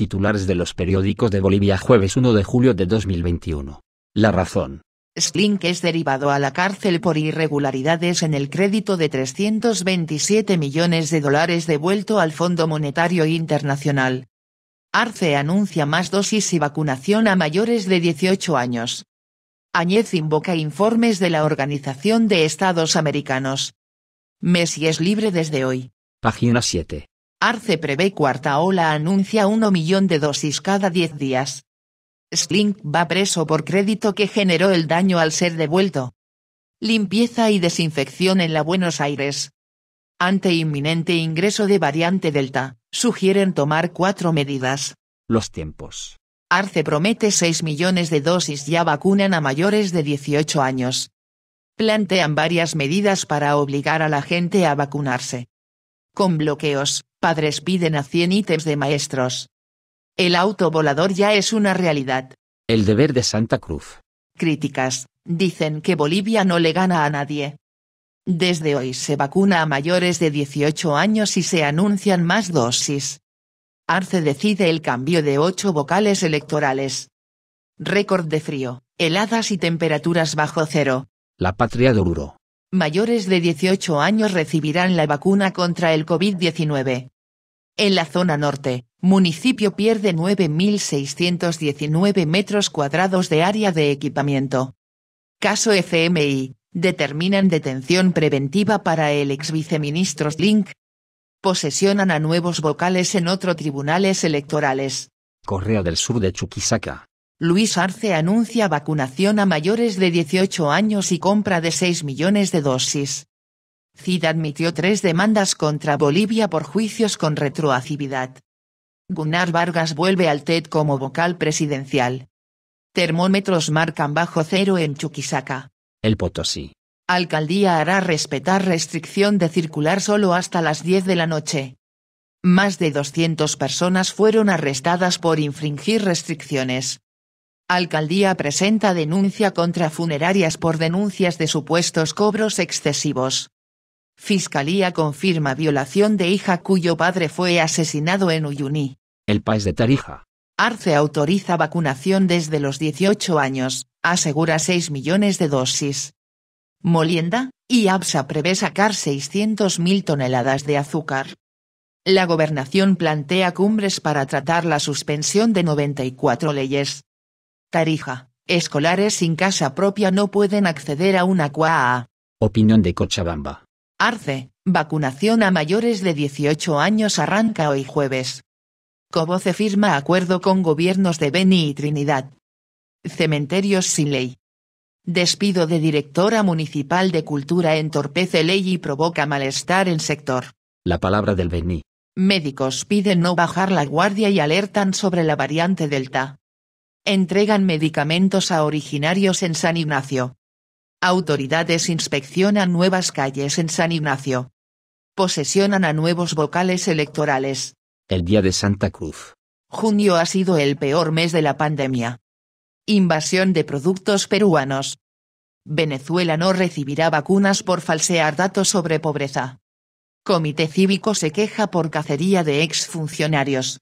Titulares de los periódicos de Bolivia, jueves 1 de julio de 2021. La Razón. Slink es derivado a la cárcel por irregularidades en el crédito de $327 millones devuelto al Fondo Monetario Internacional. Arce anuncia más dosis y vacunación a mayores de 18 años. Añez invoca informes de la Organización de Estados Americanos. Messi es libre desde hoy. Pagina 7. Arce prevé cuarta ola, anuncia 1 millón de dosis cada 10 días. Slink va preso por crédito que generó el daño al ser devuelto. Limpieza y desinfección en la Buenos Aires. Ante inminente ingreso de variante Delta, sugieren tomar 4 medidas. Los Tiempos. Arce promete 6 millones de dosis, ya vacunan a mayores de 18 años. Plantean varias medidas para obligar a la gente a vacunarse. Con bloqueos, padres piden a 100 ítems de maestros. El auto volador ya es una realidad. El Deber de Santa Cruz. Críticas, dicen que Bolivia no le gana a nadie. Desde hoy se vacuna a mayores de 18 años y se anuncian más dosis. Arce decide el cambio de 8 vocales electorales. Récord de frío, heladas y temperaturas bajo cero. La Patria de Oruro. Mayores de 18 años recibirán la vacuna contra el COVID-19. En la zona norte, municipio pierde 9.619 metros cuadrados de área de equipamiento. Caso FMI, determinan detención preventiva para el exviceministro Slink. Posesionan a nuevos vocales en otros tribunales electorales. Correo del Sur de Chuquisaca. Luis Arce anuncia vacunación a mayores de 18 años y compra de 6 millones de dosis. CID admitió 3 demandas contra Bolivia por juicios con retroactividad. Gunnar Vargas vuelve al TED como vocal presidencial. Termómetros marcan bajo cero en Chuquisaca. El Potosi. Alcaldía hará respetar restricción de circular solo hasta las 10 de la noche. Más de 200 personas fueron arrestadas por infringir restricciones. Alcaldía presenta denuncia contra funerarias por denuncias de supuestos cobros excesivos. Fiscalía confirma violación de hija cuyo padre fue asesinado en Uyuni. El Pais de Tarija. Arce autoriza vacunación desde los 18 años, asegura 6 millones de dosis. Molienda y Absa prevé sacar 600.000 toneladas de azúcar. La gobernación plantea cumbres para tratar la suspensión de 94 leyes. Tarija, escolares sin casa propia no pueden acceder a una CUAA. Opinión de Cochabamba. Arce, vacunación a mayores de 18 años arranca hoy jueves. Coboce firma acuerdo con gobiernos de Beni y Trinidad. Cementerios sin ley. Despido de directora municipal de cultura entorpece ley y provoca malestar en sector. La Palabra del Beni. Médicos piden no bajar la guardia y alertan sobre la variante Delta. Entregan medicamentos a originarios en San Ignacio. Autoridades inspeccionan nuevas calles en San Ignacio. Posesionan a nuevos vocales electorales. El Dia de Santa Cruz. Junio ha sido el peor mes de la pandemia. Invasión de productos peruanos. Venezuela no recibirá vacunas por falsear datos sobre pobreza. Comité Cívico se queja por cacería de exfuncionarios.